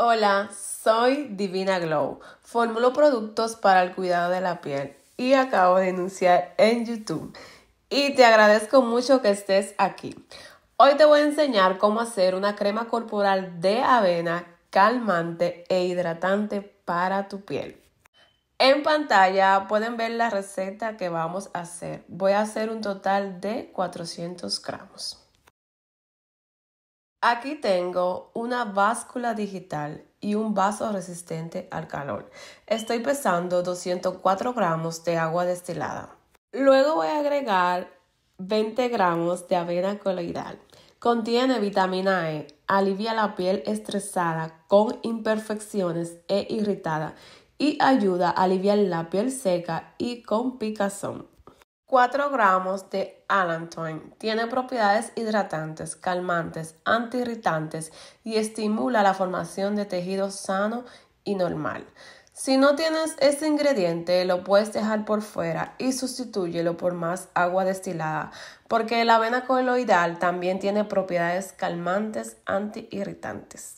Hola, soy Divina Glow, formulo productos para el cuidado de la piel y acabo de anunciar en YouTube y te agradezco mucho que estés aquí. Hoy te voy a enseñar cómo hacer una crema corporal de avena calmante e hidratante para tu piel. En pantalla pueden ver la receta que vamos a hacer. Voy a hacer un total de 400 gramos. Aquí tengo una báscula digital y un vaso resistente al calor. Estoy pesando 204 gramos de agua destilada. Luego voy a agregar 20 gramos de avena coloidal. Contiene vitamina E, alivia la piel estresada con imperfecciones e irritada y ayuda a aliviar la piel seca y con picazón. 4 gramos de Allantoin. Tiene propiedades hidratantes, calmantes, antiirritantes y estimula la formación de tejido sano y normal. Si no tienes este ingrediente, lo puedes dejar por fuera y sustitúyelo por más agua destilada, porque la avena coloidal también tiene propiedades calmantes, antiirritantes.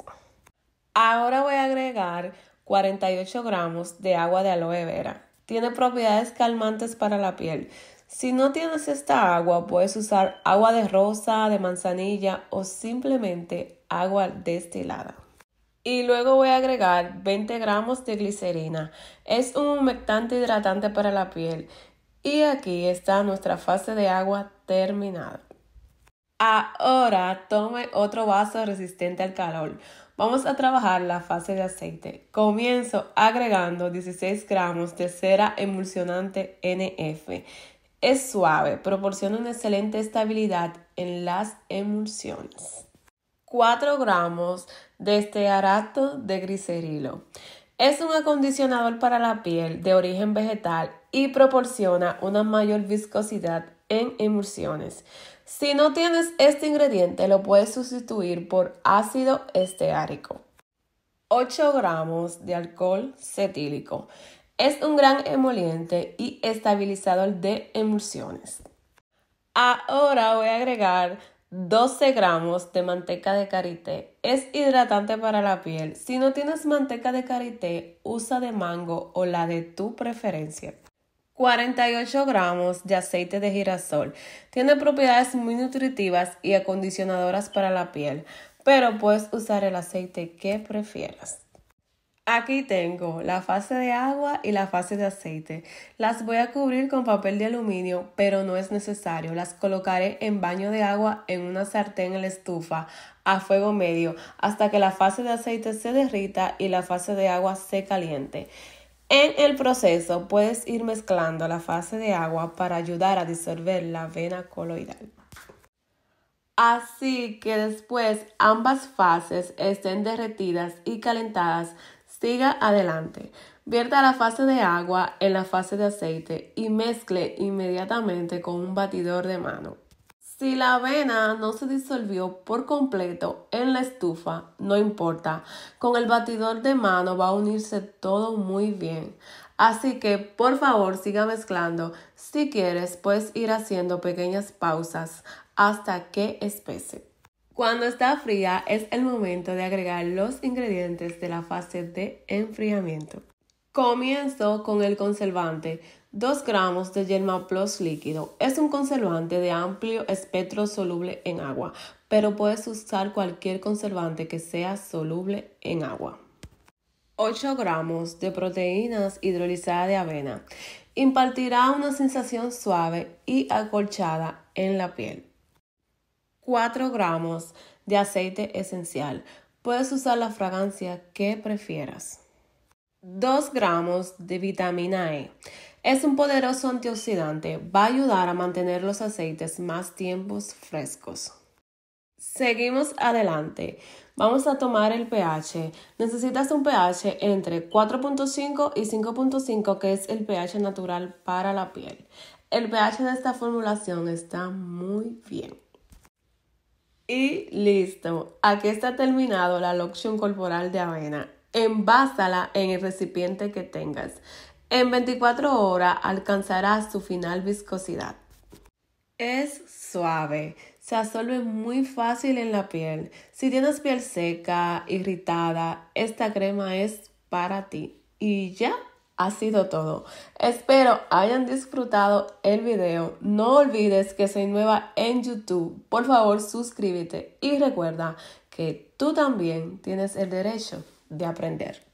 Ahora voy a agregar 48 gramos de agua de aloe vera. Tiene propiedades calmantes para la piel. Si no tienes esta agua, puedes usar agua de rosa, de manzanilla o simplemente agua destilada. Y luego voy a agregar 20 gramos de glicerina. Es un humectante hidratante para la piel. Y aquí está nuestra fase de agua terminada. Ahora tome otro vaso resistente al calor. Vamos a trabajar la fase de aceite. Comienzo agregando 16 gramos de cera emulsionante NF. Es suave, proporciona una excelente estabilidad en las emulsiones. 4 gramos de estearato de glicerilo. Es un acondicionador para la piel de origen vegetal y proporciona una mayor viscosidad en emulsiones. Si no tienes este ingrediente, lo puedes sustituir por ácido esteárico. 8 gramos de alcohol cetílico. Es un gran emoliente y estabilizador de emulsiones. Ahora voy a agregar 12 gramos de manteca de karité. Es hidratante para la piel. Si no tienes manteca de karité, usa de mango o la de tu preferencia. 48 gramos de aceite de girasol. Tiene propiedades muy nutritivas y acondicionadoras para la piel, pero puedes usar el aceite que prefieras. Aquí tengo la fase de agua y la fase de aceite. Las voy a cubrir con papel de aluminio, pero no es necesario. Las colocaré en baño de agua en una sartén en la estufa a fuego medio hasta que la fase de aceite se derrita y la fase de agua se caliente. En el proceso puedes ir mezclando la fase de agua para ayudar a disolver la avena coloidal. Así que después ambas fases estén derretidas y calentadas, siga adelante. Vierta la fase de agua en la fase de aceite y mezcle inmediatamente con un batidor de mano. Si la avena no se disolvió por completo en la estufa, no importa. Con el batidor de mano va a unirse todo muy bien. Así que, por favor, siga mezclando. Si quieres, puedes ir haciendo pequeñas pausas hasta que espese. Cuando está fría, es el momento de agregar los ingredientes de la fase de enfriamiento. Comienzo con el conservante. 2 gramos de Germall Plus líquido. Es un conservante de amplio espectro soluble en agua, pero puedes usar cualquier conservante que sea soluble en agua. 8 gramos de proteínas hidrolizadas de avena. Impartirá una sensación suave y acolchada en la piel. 4 gramos de aceite esencial. Puedes usar la fragancia que prefieras. 2 gramos de vitamina E. Es un poderoso antioxidante, va a ayudar a mantener los aceites más tiempos frescos. Seguimos adelante. Vamos a tomar el pH. Necesitas un pH entre 4.5 y 5.5, que es el pH natural para la piel. El pH de esta formulación está muy bien. Y listo. Aquí está terminado la loción corporal de avena. Envásala en el recipiente que tengas. En 24 horas alcanzarás su final viscosidad. Es suave. se absorbe muy fácil en la piel. Si tienes piel seca, irritada, esta crema es para ti. Y ya ha sido todo. Espero hayan disfrutado el video. No olvides que soy nueva en YouTube. Por favor, suscríbete y recuerda que tú también tienes el derecho de aprender.